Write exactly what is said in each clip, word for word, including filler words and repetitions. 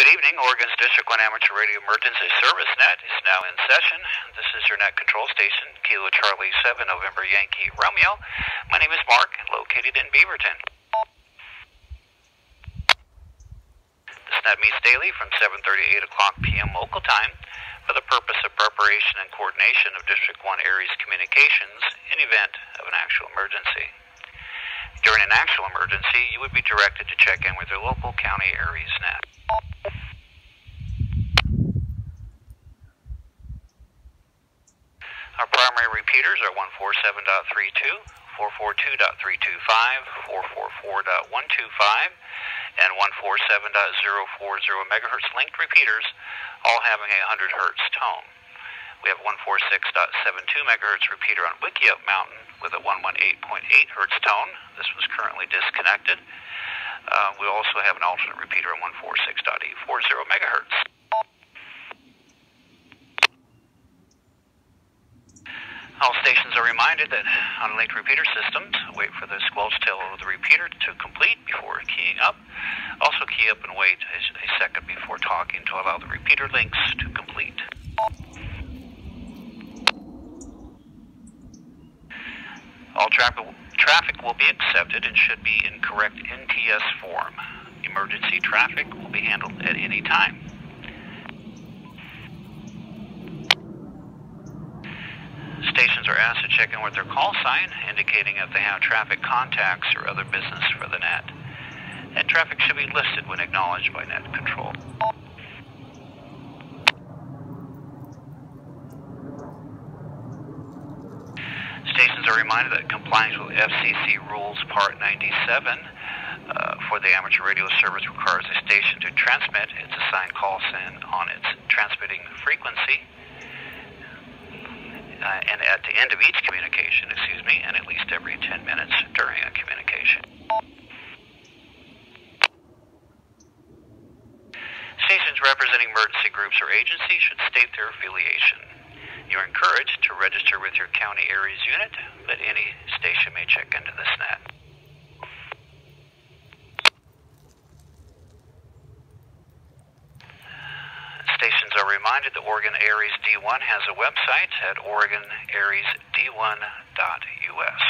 Good evening, Oregon's District one Amateur Radio Emergency Service Net is now in session. This is your net control station, Kilo Charlie seven, November Yankee Romeo. My name is Mark, located in Beaverton. This net meets daily from seven thirty to eight o'clock p m local time for the purpose of preparation and coordination of District one ARES communications in event of an actual emergency. During an actual emergency, you would be directed to check in with your local county ARES net. Our primary repeaters are one forty-seven point three two, four forty-two point three two five, four forty-four point one two five, and one forty-seven point zero four zero megahertz linked repeaters, all having a one hundred hertz tone. We have one forty-six point seven two megahertz repeater on WikiUp Mountain with a one eighteen point eight hertz tone. This was currently disconnected. Uh, we also have an alternate repeater on one forty-six point eight four zero megahertz. All stations are reminded that on linked repeater systems, wait for the squelch tail of the repeater to complete before keying up. Also key up and wait a second before talking to allow the repeater links to complete. All traffic, traffic will be accepted and should be in correct N T S form. Emergency traffic will be handled at any time. Stations are asked to check in with their call sign, indicating if they have traffic contacts or other business for the net. And traffic should be listed when acknowledged by net control. Stations are reminded that compliance with F C C rules part ninety-seven uh, for the amateur radio service requires a station to transmit its assigned call sign on its transmitting frequency uh, and at the end of each communication, excuse me, and at least every ten minutes during a communication. Stations representing emergency groups or agencies should state their affiliation. You're encouraged to register with your county ARES unit, but any station may check into this net. Stations are reminded that Oregon ARES D one has a website at Oregon Ares D one dot U S.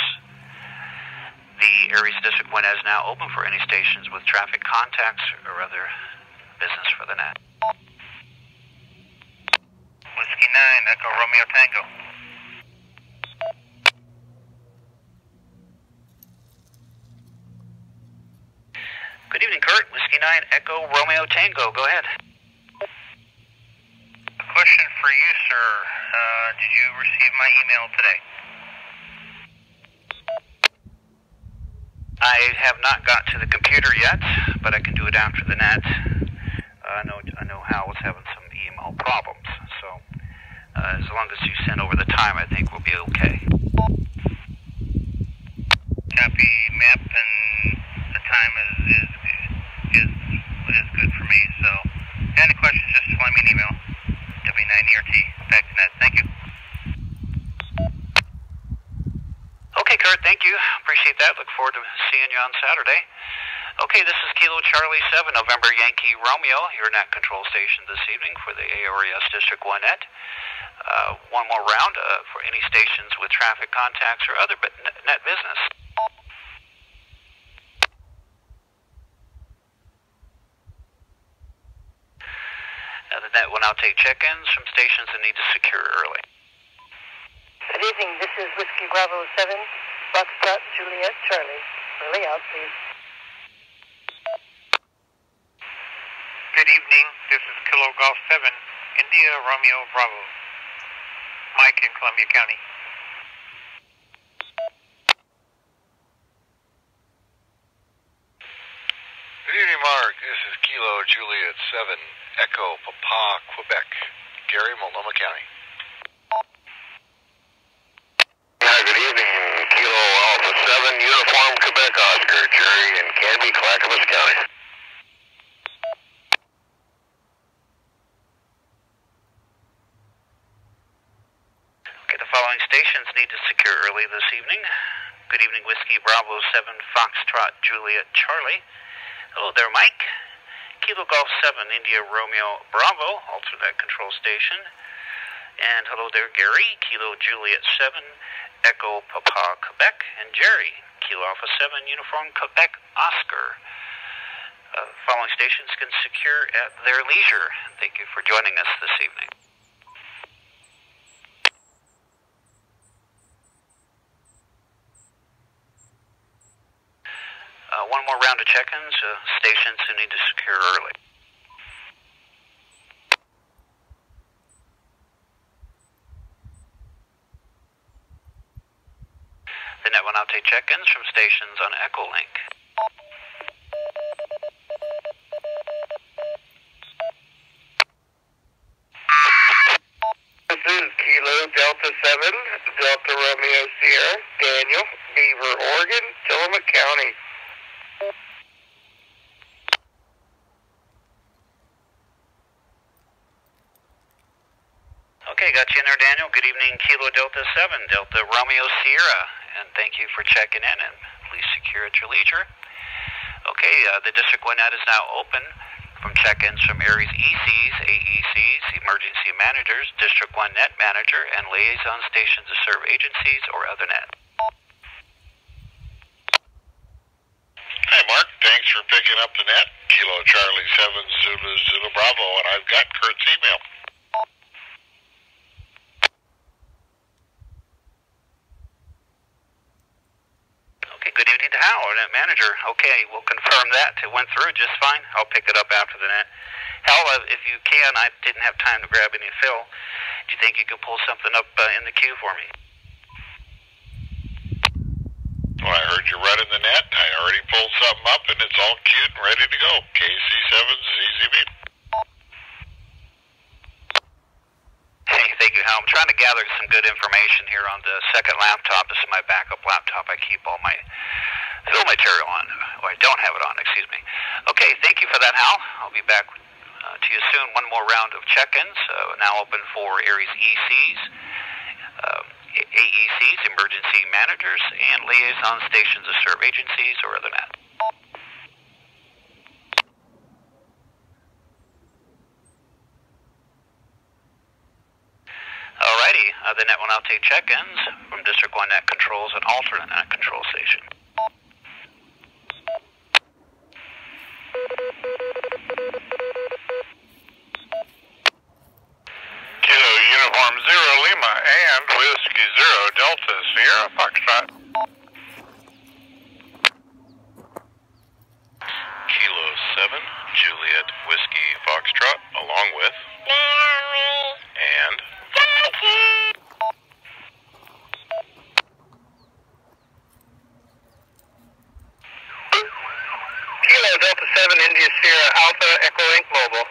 The ARES District one is now open for any stations with traffic contacts or other business for the net. Whiskey nine, Echo Romeo Tango. Good evening, Kurt. Whiskey nine, Echo Romeo Tango. Go ahead. A question for you, sir. Uh, did you receive my email today? I have not got to the computer yet, but I can do it after the net. Uh, I know, I know Hal was having some email problems, so uh, as long as you send over the time, I think we'll be okay. Copy, map, and the time is is is, is good for me. So, any questions? Just send me an email. W nine E R T. Back to net. Thank you. Okay, Kurt. Thank you. Appreciate that. Look forward to seeing you on Saturday. Okay, this is Kilo Charlie seven, November Yankee Romeo, your net control station this evening for the ARES District one net. Uh, one more round uh, for any stations with traffic contacts or other net business. Uh, the net will now take check-ins from stations that need to secure early. Good evening, this is Whiskey Bravo seven, Boxcar Juliet Charlie. Early out, please. Good evening, this is Kilo Golf seven, India Romeo Bravo, Mike in Columbia County. Good evening, Mark. This is Kilo Juliet seven, Echo Papa, Quebec, Gary, Multnomah County. Hi, good evening, Kilo Alpha seven, Uniform, Quebec, Oscar, Jerry, and Canby, Clackamas County. Stations need to secure early this evening. Good evening, Whiskey Bravo seven, Foxtrot, Juliet, Charlie. Hello there, Mike. Kilo Golf seven India Romeo Bravo, alternate control station. And hello there, Gary, Kilo Juliet seven Echo Papa, Quebec. And Jerry, Kilo Alpha seven Uniform Quebec Oscar. Uh, following stations can secure at their leisure. Thank you for joining us this evening. Uh, one more round of check-ins, uh, stations who need to secure early. The net will now take check-ins from stations on Echolink. This is Kilo Delta seven, Delta Romeo Sierra, Daniel, Beaver, Oregon, Tillamook County. Okay, got you in there, Daniel. Good evening, Kilo Delta seven, Delta Romeo Sierra, and thank you for checking in, and please secure at your leisure. Okay, uh, the District one net is now open from check-ins from ARES E Cs, A E Cs, emergency managers, District one net manager, and liaison stations to serve agencies or other net. Hi, Mark. Thanks for picking up the net. Kilo Charlie seven, Zulu Zulu Bravo, and I've got Kurt's email. Net manager. Okay, we'll confirm that. It went through just fine. I'll pick it up after the net. Hal, if you can, I didn't have time to grab any fill. Do you think you could pull something up uh, in the queue for me? Well, I heard you running the net. I already pulled something up, and it's all queued and ready to go. K C seven Z Z B. Hey, thank you, Hal. I'm trying to gather some good information here on the second laptop. This is my backup laptop. I keep all my fill material on, or I don't have it on, excuse me. Okay, thank you for that, Hal. I'll be back uh, to you soon. One more round of check-ins, uh, now open for ARES E Cs, uh, A E Cs, emergency managers, and liaison stations to serve agencies or other net. Alrighty, uh, the net will now take check-ins from District one net controls and alternate net control station. Kilo Uniform Zero Lima and Whiskey Zero Delta Sierra Foxtrot. Kilo seven Juliet Whiskey Foxtrot along with Mary and Daddy. Kilo Delta seven India Sierra Alpha Echo Incorporated. Mobile.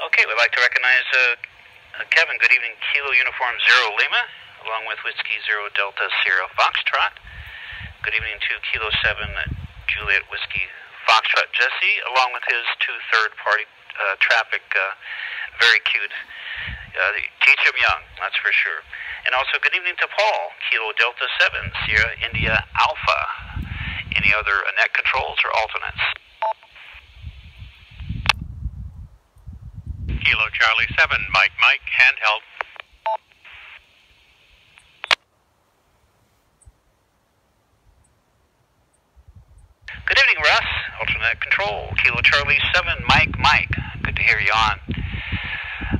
Okay, we'd like to recognize uh, Kevin. Good evening, Kilo Uniform Zero Lima, along with Whiskey Zero Delta Sierra Foxtrot. Good evening to Kilo seven Juliet Whiskey Foxtrot Jesse, along with his two third-party uh, traffic, uh, very cute. Uh, teach him young, that's for sure. And also, good evening to Paul, Kilo Delta seven, Sierra India Alpha. Any other uh, net controls or alternates? Kilo Charlie seven, Mike Mike, handheld. Good evening, Russ, alternate control, Kilo Charlie seven, Mike Mike. Good to hear you on.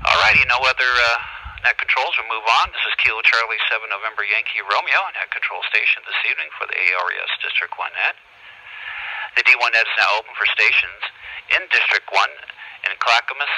Alrighty, no other uh, net controls. We'll move on. This is Kilo Charlie seven November Yankee Romeo, net control station this evening for the ARES District one net. The D one net is now open for stations in District one in Clackamas,